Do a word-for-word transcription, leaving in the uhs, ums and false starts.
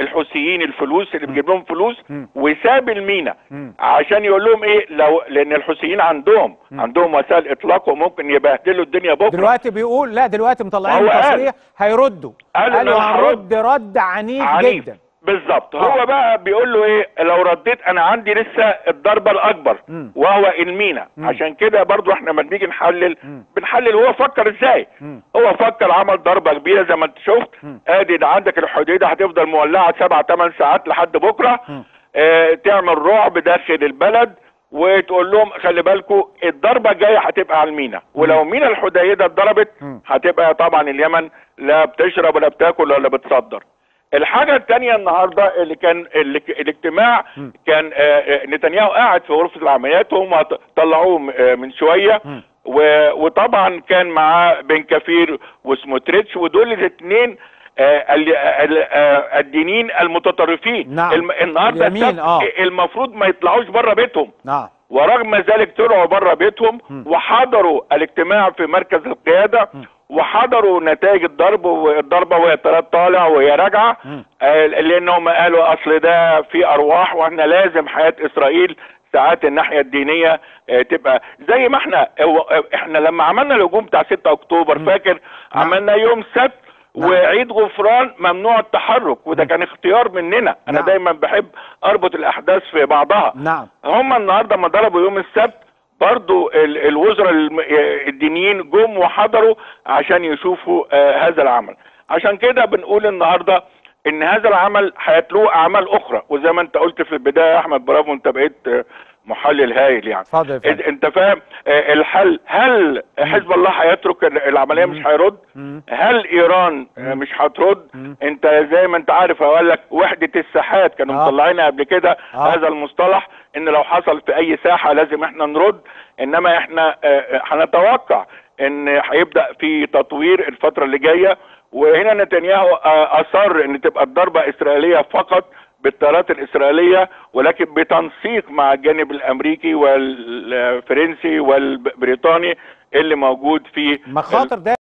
الحوثيين الفلوس اللي بيجيب لهم فلوس وساب المينا عشان يقول لهم ايه، لو لان الحوثيين عندهم عندهم وسائل اطلاق وممكن يبهدلوا الدنيا بكره. دلوقتي بيقول لا، دلوقتي مطلعين تصريح هيردوا، قالوا هنرد رد عنيف, عنيف جدا. بالظبط. هو بقى بيقول له ايه، لو رديت انا عندي لسه الضربه الاكبر مم. وهو المينا. مم. عشان كده برضو احنا لما بنيجي نحلل مم. بنحلل هو فكر ازاي. مم. هو فكر عمل ضربه كبيره زي ما انت شفت، ادي ده عندك الحديده هتفضل مولعه سبع ثمان ساعات لحد بكره، اه تعمل رعب داخل البلد وتقول لهم خلي بالكم الضربه الجايه هتبقى على المينا، ولو مينا الحديده اتضربت هتبقى طبعا اليمن لا بتشرب ولا بتاكل ولا بتصدر. الحاجة الثانية النهاردة اللي كان الاجتماع م. كان نتنياهو قاعد في غرفة العمليات وهم طلعوه من شوية، وطبعا كان معاه بن كفير وسموتريتش، ودول الاثنين الدينين المتطرفين. نعم. النهاردة آه. المفروض ما يطلعوش بره بيتهم. نعم. ورغم ذلك طلعوا بره بيتهم م. وحضروا الاجتماع في مركز القيادة م. وحضروا نتائج الضرب، والضربه وهي طالع وهي راجعه، لانهم قالوا اصل ده في ارواح واحنا لازم حياه اسرائيل ساعات الناحيه الدينيه تبقى زي ما احنا احنا لما عملنا الهجوم بتاع ستة اكتوبر فاكر عملنا يوم سبت وعيد غفران ممنوع التحرك، وده كان اختيار مننا. انا دايما بحب اربط الاحداث في بعضها. هم النهارده ما ضربوا يوم السبت برضو الوزراء الدينيين جم وحضروا عشان يشوفوا هذا العمل. عشان كده بنقول النهارده ان هذا العمل هيتلوه اعمال اخرى، وزي ما انت قلت في البدايه يا احمد برافو، انت بقيت محلل هايل يعني. فضل فضل. انت فاهم الحل، هل حزب الله هيترك العمليه مش هيرد؟ هل ايران مش هترد؟ انت زي ما انت عارف هقول لك وحده الساحات كانوا آه. مطلعينها قبل كده آه. هذا المصطلح ان لو حصل في اي ساحه لازم احنا نرد، انما احنا هنتوقع ان هيبدا في تطوير الفتره اللي جايه. وهنا نتنياهو اصر ان تبقى الضربه اسرائيليه فقط بالطائرات الإسرائيلية، ولكن بتنسيق مع الجانب الأمريكي والفرنسي والبريطاني اللي موجود في مخاطر ده.